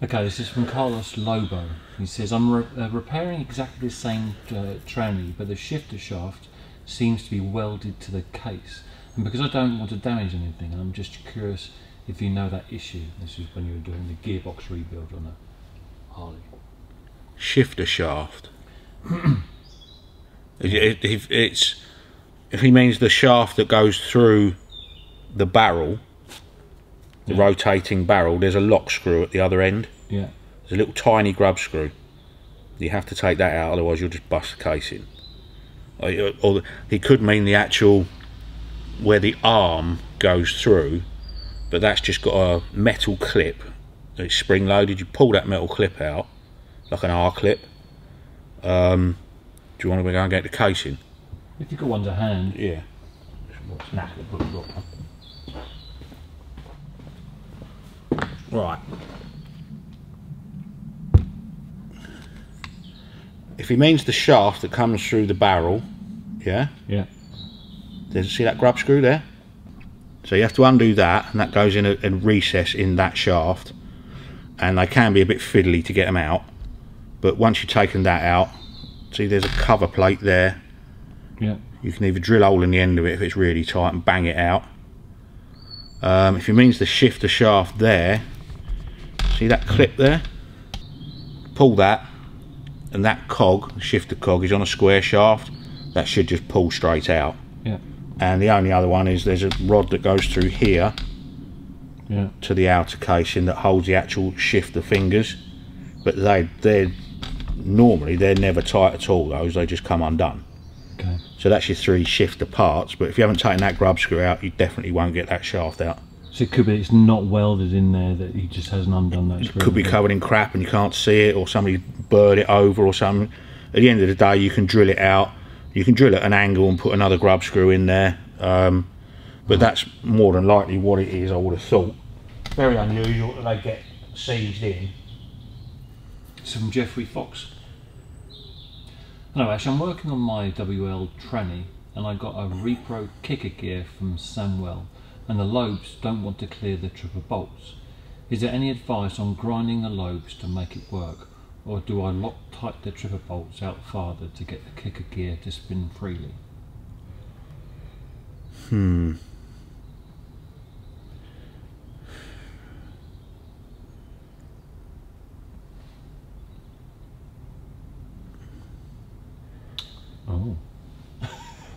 Okay, this is from Carlos Lobo. He says, I'm repairing exactly the same tranny, but the shifter shaft seems to be welded to the case. And because I don't want to damage anything, I'm just curious if you know that issue. This is when you were doing the gearbox rebuild on a Harley. Shifter shaft. If he means the shaft that goes through the barrel, the rotating barrel, there's a lock screw at the other end. Yeah. There's a little tiny grub screw. You have to take that out, otherwise you'll just bust the casing. Or he could mean the actual, where the arm goes through, but that's just got a metal clip. It's spring loaded. You pull that metal clip out, like an R-clip. Do you want to go and get the casing? If you've got one to hand. Yeah. Right. If he means the shaft that comes through the barrel, yeah? Yeah. See that grub screw there? So you have to undo that, and that goes in a recess in that shaft. And they can be a bit fiddly to get them out. But once you've taken that out, see there's a cover plate there. Yeah. You can either drill a hole in the end of it if it's really tight and bang it out. If he means the shifter shaft there, see that clip there? Pull that, and that cog, the shifter cog, is on a square shaft. That should just pull straight out. Yeah. And the only other one is there's a rod that goes through here to the outer casing that holds the actual shifter fingers. But they're never tight at all, those. They just come undone. Okay. So that's your three shifter parts, but if you haven't taken that grub screw out, you definitely won't get that shaft out. So it could be it's not welded in there, that he just hasn't undone that screw. It could be covered in crap and you can't see it, or somebody burled it over or something. At the end of the day, you can drill it out. You can drill at an angle and put another grub screw in there. But that's more than likely what it is, I would have thought. Very unusual that they get seized in. It's from Jeffrey Fox. Hello Ash, I'm working on my WL tranny and I got a repro kicker gear from Samwell and the lobes don't want to clear the tripper bolts. Is there any advice on grinding the lobes to make it work, or do I lock tight the tripper bolts out farther to get the kicker gear to spin freely?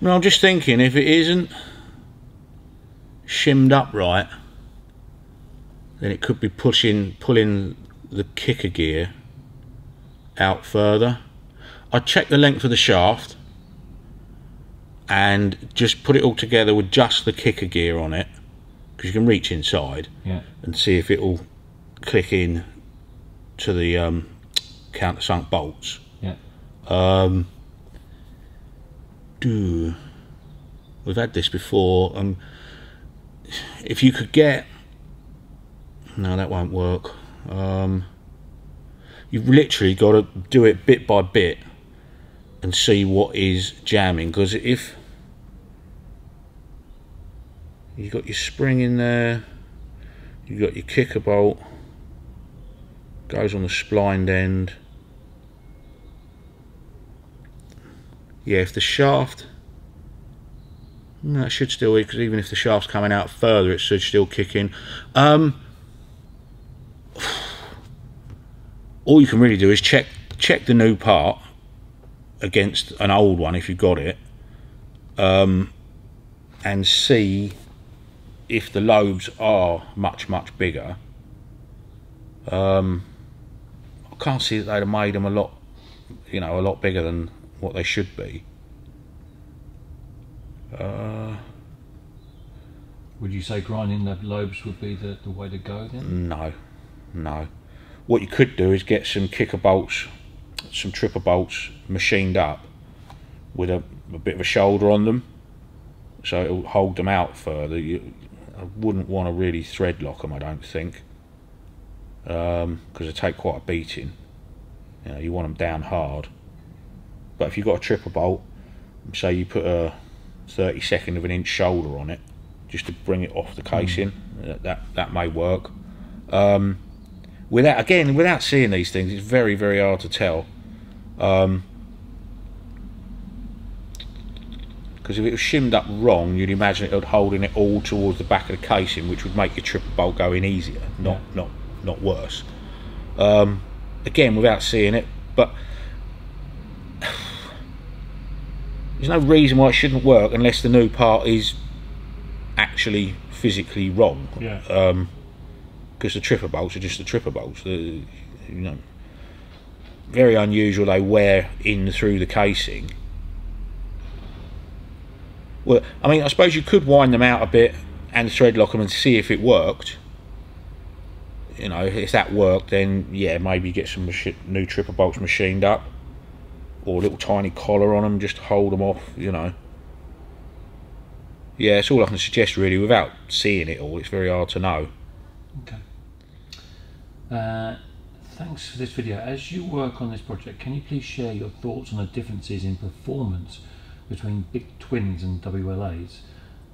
No, I'm just thinking, if it isn't shimmed up right, then it could be pulling the kicker gear out further. I'd check the length of the shaft and just put it all together with just the kicker gear on it, because you can reach inside and see if it will click in to the countersunk bolts. Yeah. We've had this before. If you could get, no, that won't work. You've literally got to do it bit by bit and see what is jamming, because if you've got your spring in there, you've got your kicker bolt, goes on the splined end. Yeah, if the shaft, that should still, because even if the shaft's coming out further, it should still kick in. All you can really do is check the new part against an old one if you've got it, and see if the lobes are much bigger. I can't see that they'd have made them a lot bigger than what they should be. Would you say grinding the lobes would be the way to go then? No. What you could do is get some kicker bolts, some tripper bolts machined up with a bit of a shoulder on them, so it'll hold them out further. I wouldn't want to really thread lock them, I don't think, because they take quite a beating. You want them down hard. But if you've got a tripper bolt, say you put a 32nd of an inch shoulder on it just to bring it off the casing, that may work. without seeing these things, it's very, very hard to tell. Because if it was shimmed up wrong, you'd imagine it holding it all towards the back of the casing, which would make your triple bolt go in easier, not worse. Again, without seeing it, but there's no reason why it shouldn't work unless the new part is actually physically wrong. Yeah. Because the tripper bolts are just the tripper bolts. Very unusual they wear in through the casing. Well, I mean, I suppose you could wind them out a bit and thread lock them and see if it worked. You know, if that worked, then yeah, maybe get some new tripper bolts machined up, or a little tiny collar on them just to hold them off, you know. Yeah, it's all I can suggest really. Without seeing it all, it's very hard to know. Okay. Thanks for this video. As you work on this project, can you please share your thoughts on the differences in performance between big twins and WLAs?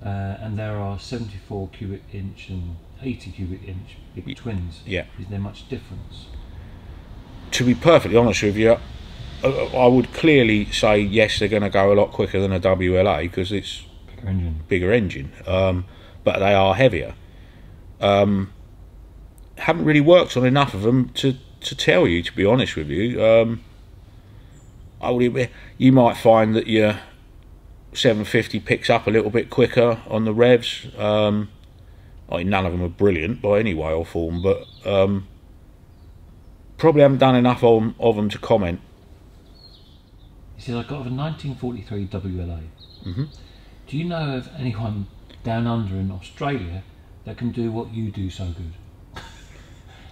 And there are 74 cubic inch and 80 cubic inch big twins. Yeah. Is there much difference? To be perfectly honest with you, I would clearly say yes, they're going to go a lot quicker than a WLA because it's bigger engine. But they are heavier. Haven't really worked on enough of them to tell you, to be honest with you. You might find that your 750 picks up a little bit quicker on the revs. I mean, none of them are brilliant by any way or form, but probably haven't done enough of them to comment. He says, I got a 1943 WLA. Mm-hmm. Do you know of anyone down under in Australia that can do what you do so good?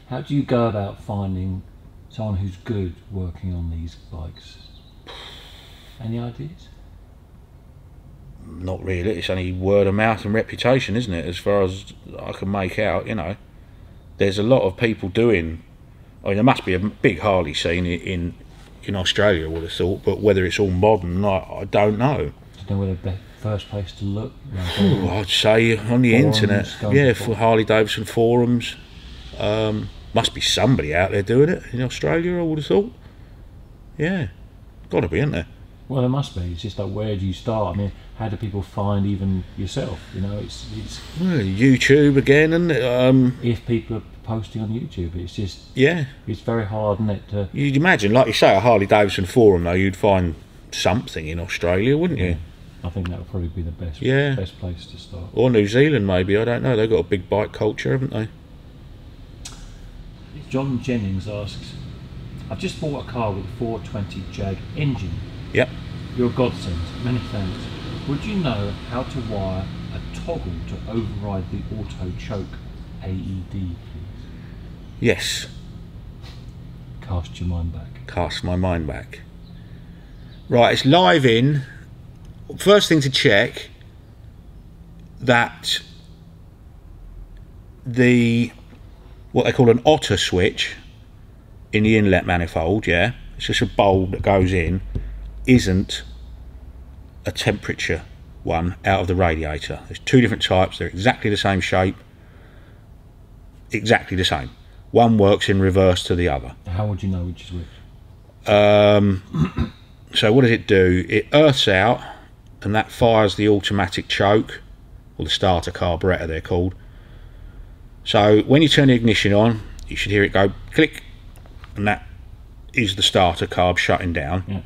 How do you go about finding someone who's good working on these bikes? Any ideas? Not really. It's only word of mouth and reputation, isn't it? As far as I can make out, you know, there's a lot of people doing. I mean, there must be a big Harley scene in Australia, I would have thought, but whether it's all modern, I don't know. Do you know where the first place to look? Ooh, I'd say on the internet. Yeah, for Harley-Davidson forums. Must be somebody out there doing it in Australia, I would have thought. Yeah, got to be, isn't there? Well, there must be. It's just like, where do you start? I mean, how do people find even yourself? You know, it's well, YouTube again, and if people are posting on YouTube, it's just it's very hard, isn't it? To you'd imagine, like you say, a Harley-Davidson forum though, you'd find something in Australia, wouldn't you? I think that would probably be the best, best place to start. Or New Zealand, maybe. I don't know. They've got a big bike culture, haven't they? John Jennings asks, I've just bought a car with a 420 Jag engine. Yep. You're a godsend. Many thanks. Would you know how to wire a toggle to override the auto choke AED, please? Yes. Cast your mind back. Cast my mind back. Right, it's live in. First thing to check that the what they call an otter switch in the inlet manifold, it's just a bulb that goes in, isn't a temperature one out of the radiator. There's two different types. They're exactly the same shape, exactly the same. One works in reverse to the other. How would you know which is which? So what does it do? It earths out, and that fires the automatic choke, or the starter carburetor they're called. So when you turn the ignition on, you should hear it go click, and that is the starter carb shutting down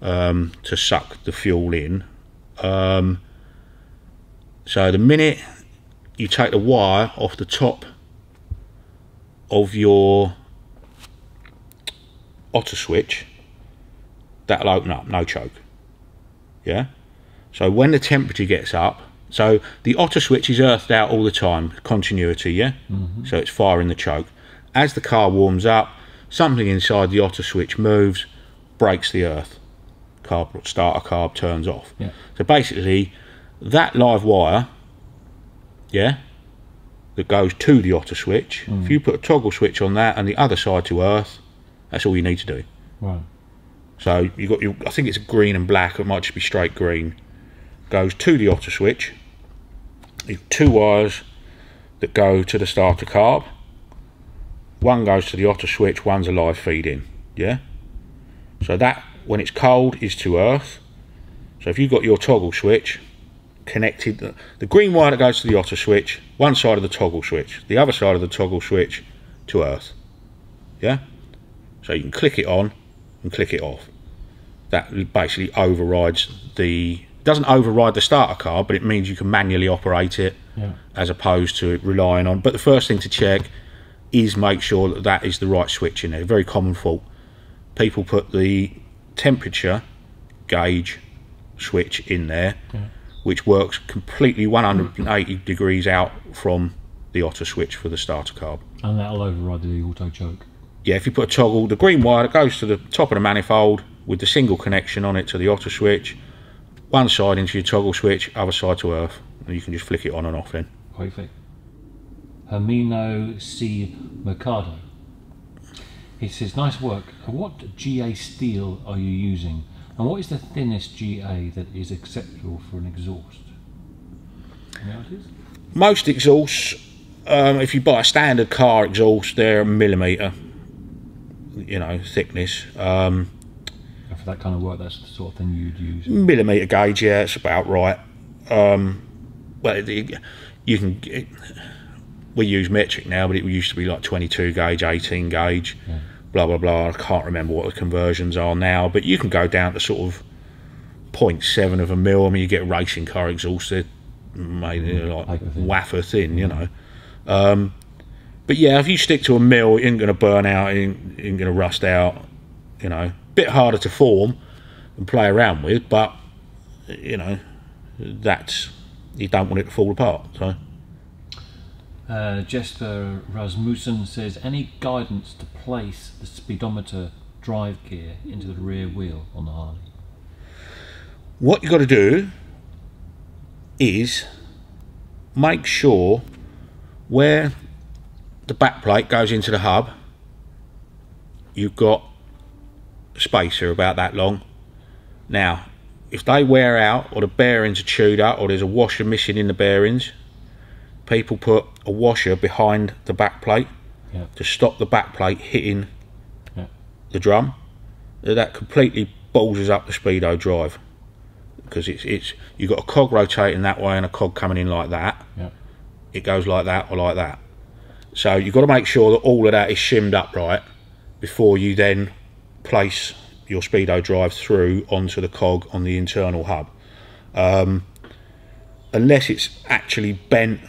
to suck the fuel in. So the minute you take the wire off the top of your otter switch, that'll open up, no choke. Yeah. So when the temperature gets up, so the otter switch is earthed out all the time, continuity. Yeah. Mm-hmm. So it's firing the choke. As the car warms up, something inside the otter switch moves, breaks the earth. Starter carb turns off. Yeah. So basically, that live wire, that goes to the otter switch. Mm. If you put a toggle switch on that and the other side to earth, that's all you need to do. Right. So you've got your, I think it's green and black, it might just be straight green. Goes to the otter switch. You've two wires that go to the starter carb. one goes to the otter switch, one's a live feed in, yeah? So that, when it's cold, is to earth. So if you've got your toggle switch connected, the green wire that goes to the otter switch, one side of the toggle switch, the other side of the toggle switch to earth, yeah? So you can click it on and click it off. That basically overrides the, doesn't override the starter card, but it means you can manually operate it, yeah, as opposed to relying on. But the first thing to check is make sure that that is the right switch in there. A very common fault. People put the temperature gauge switch in there, yeah, which works completely 180 degrees out from the otter switch for the starter carb. And that'll override the auto choke. Yeah, if you put a toggle, the green wire that goes to the top of the manifold with the single connection on it to the otter switch, one side into your toggle switch, other side to earth, and you can just flick it on and off then. Perfect. Hermino C. Mercado. He says, nice work. What GA steel are you using? And what is the thinnest GA that is acceptable for an exhaust? You know what it is? Most exhausts, if you buy a standard car exhaust, they're a millimetre, you know, thickness. For that kind of work, that's the sort of thing you'd use? Millimetre gauge, yeah, it's about right. Well, you can... We use metric now, but it used to be like 22 gauge, 18 gauge, yeah, blah, blah, blah. I can't remember what the conversions are now, but you can go down to sort of 0.7 of a mil. I mean, you get a racing car exhaust, they're made like wafer thin, you know. But yeah, if you stick to a mil, it ain't going to burn out, it ain't going to rust out, you know. Bit harder to form and play around with, but, you know, that's, you don't want it to fall apart, so... Jesper Rasmussen says, any guidance to place the speedometer drive gear into the rear wheel on the Harley? What you've got to do is make sure where the back plate goes into the hub, you've got a spacer about that long. Now, if they wear out or the bearings are chewed up or there's a washer missing in the bearings, people put a washer behind the back plate, yeah, to stop the back plate hitting, yeah, the drum. That completely balls up the speedo drive, because it's you've got a cog rotating that way and a cog coming in like that. Yeah. It goes like that or like that. So you've got to make sure that all of that is shimmed up right before you then place your speedo drive through onto the cog on the internal hub. Unless it's actually bent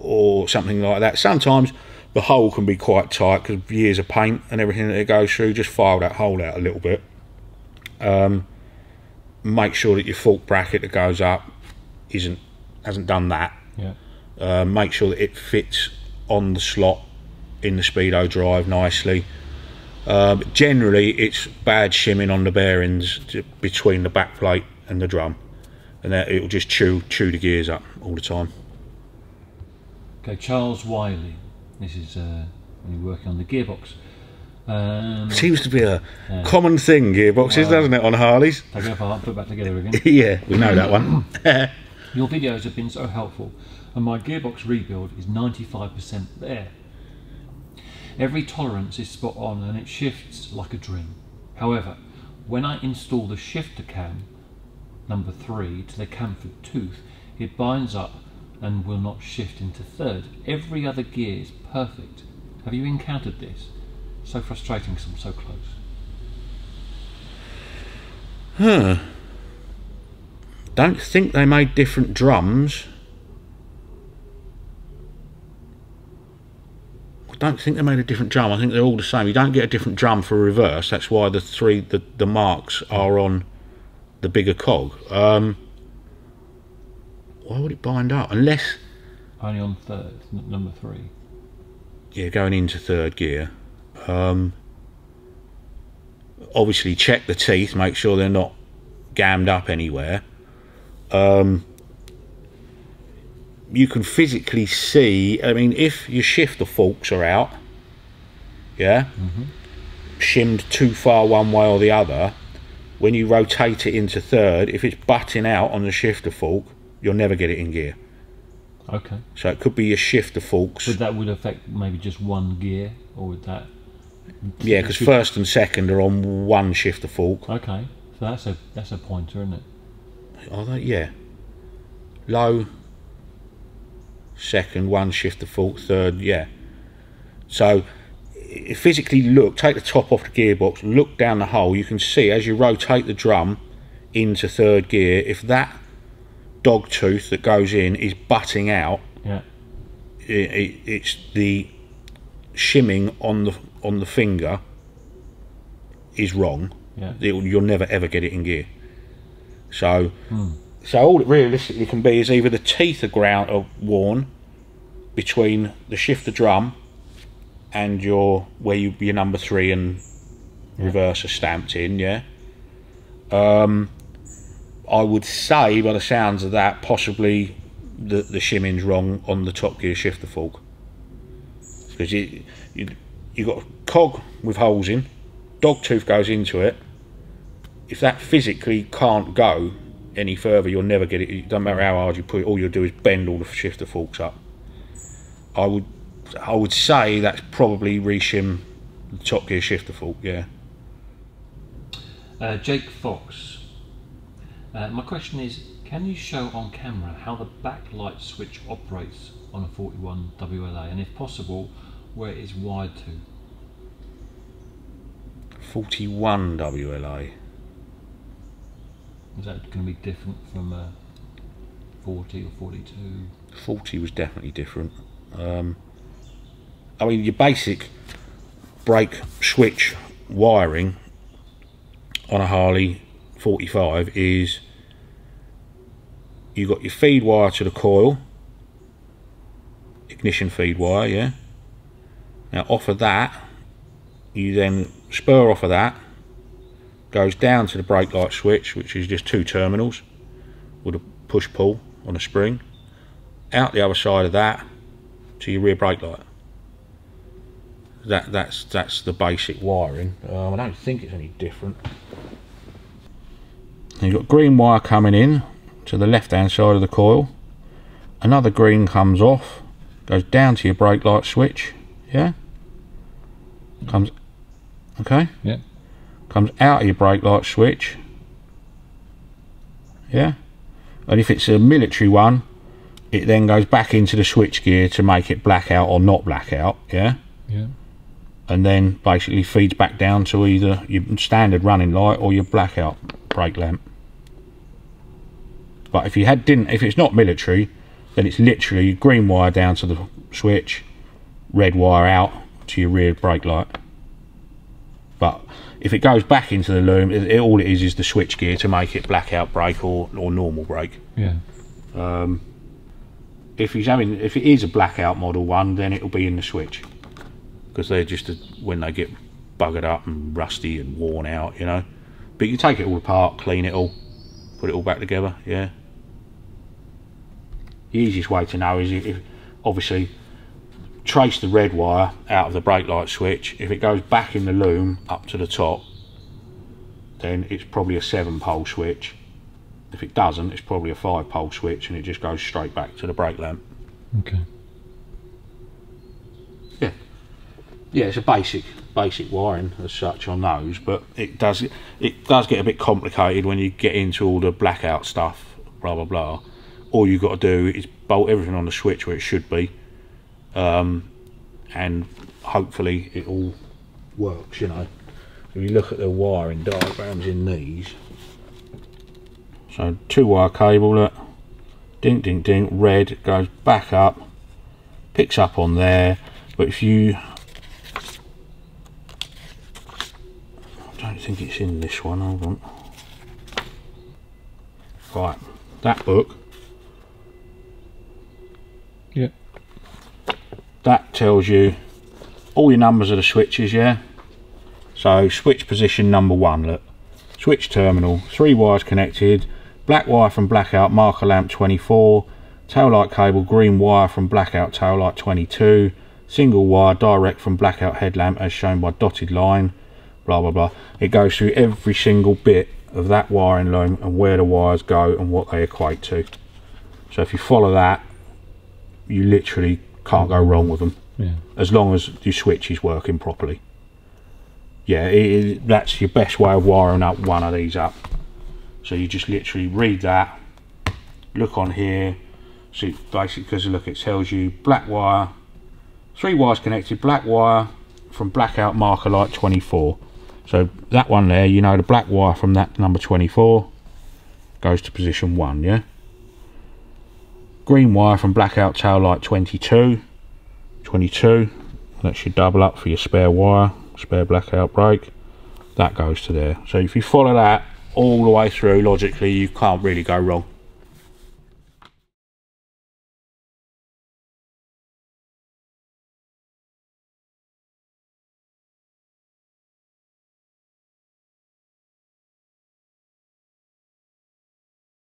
or something like that. Sometimes the hole can be quite tight because years of paint and everything that it goes through, just file that hole out a little bit. Make sure that your fork bracket that goes up hasn't done that. Yeah. Make sure that it fits on the slot in the speedo drive nicely. Generally it's bad shimming on the bearings between the back plate and the drum, and that it'll just chew the gears up all the time. Okay, Charles Wiley, this is when you're working on the gearbox. Seems to be a common thing, gearboxes, doesn't it, on Harleys? Take it apart, put it back together again. Yeah, we know that one. Your videos have been so helpful, and my gearbox rebuild is 95% there. Every tolerance is spot on and it shifts like a dream. However, when I install the shifter cam, number 3, to the camfered tooth, it binds up and will not shift into third. Every other gear is perfect. Have you encountered this? So frustrating because I'm so close. Don't think they made different drums. I don't think they made a different drum. I think they're all the same. You don't get a different drum for a reverse. That's why the marks are on the bigger cog. Why would it bind up? Unless... Only on third, number 3. Yeah, going into third gear. Obviously check the teeth, make sure they're not gammed up anywhere. You can physically see, I mean, if your shifter forks are out, yeah, shimmed too far one way or the other, when you rotate it into third, if it's butting out on the shifter fork, you'll never get it in gear. Okay. So it could be a shift of forks. But that would affect maybe just one gear, or would that? Yeah, because first and second are on one shift of fork. Okay, so that's a pointer, isn't it? Are they? Yeah. Low. Second, one shift of fork. Third, yeah. So physically look, take the top off the gearbox, look down the hole, you can see as you rotate the drum into third gear, if that dog tooth that goes in is butting out, yeah, it's the shimming on the finger is wrong. Yeah, you'll never ever get it in gear. So so all it realistically can be is either the teeth are ground or worn between the shifter drum and your number three and reverse are stamped in, yeah. I would say by the sounds of that, possibly the shimming's wrong on the top gear shifter fork, because you got a cog with holes in, dog tooth goes into it. If that physically can't go any further, you'll never get it. It doesn't matter how hard you put it, all you'll do is bend all the shifter forks up. I would say that's probably reshim the top gear shifter fork, yeah. Jake Fox, my question is, can you show on camera how the backlight switch operates on a 41 WLA, and if possible, where it is wired to? 41 WLA. Is that going to be different from 40 or 42? 40 was definitely different. I mean, your basic brake switch wiring on a Harley 45 is you've got your feed wire to the coil, ignition feed wire, yeah. Now off of that, you then spur off of that, goes down to the brake light switch, which is just two terminals with a push pull on a spring, out the other side of that to your rear brake light. That's the basic wiring. I don't think it's any different. And you've got green wire coming in to the left hand side of the coil, another green comes off, goes down to your brake light switch, yeah, comes, okay, yeah, comes out of your brake light switch, yeah, and if it's a military one, it then goes back into the switch gear to make it black out or not black out, yeah, yeah, and then basically feeds back down to either your standard running light or your blackout brake lamp. But if it's not military, then it's literally green wire down to the switch, red wire out to your rear brake light. But if it goes back into the loom, all it is the switch gear to make it blackout brake or normal brake. Yeah. If it is a blackout model one, then it'll be in the switch, because they're just when they get buggered up and rusty and worn out, you know. But you take it all apart, clean it all, put it all back together, yeah. The easiest way to know is if obviously trace the red wire out of the brake light switch. If it goes back in the loom up to the top, then it's probably a 7-pole switch. If it doesn't, it's probably a 5-pole switch, and it just goes straight back to the brake lamp. Okay. Yeah, it's a basic wiring as such on those, but it does get a bit complicated when you get into all the blackout stuff, blah blah blah. All you've got to do is bolt everything on the switch where it should be, and hopefully it all works, you know. If you look at the wiring diagrams in these, so 2-wire cable, look, ding ding ding, red goes back up, picks up on there. But if you I think it's in this one, hold on. Right, that book. Yeah. That tells you all your numbers of the switches, yeah? So switch position number 1, look. Switch terminal, 3 wires connected, black wire from blackout marker lamp 24, tail light cable, green wire from blackout tail light 22, single wire direct from blackout headlamp as shown by dotted line. Blah blah blah. It goes through every single bit of that wiring loom and where the wires go and what they equate to. So if you follow that, you literally can't go wrong with them. Yeah. As long as your switch is working properly. Yeah, that's your best way of wiring up one of these up. So you just literally read that, look on here, see, basically, because look, it tells you black wire, 3 wires connected, black wire from blackout marker light 24. So that one there, you know, the black wire from that number 24 goes to position 1, yeah? Green wire from blackout tail light 22, that should double up for your spare wire, spare blackout break, that goes to there. So if you follow that all the way through, logically, you can't really go wrong.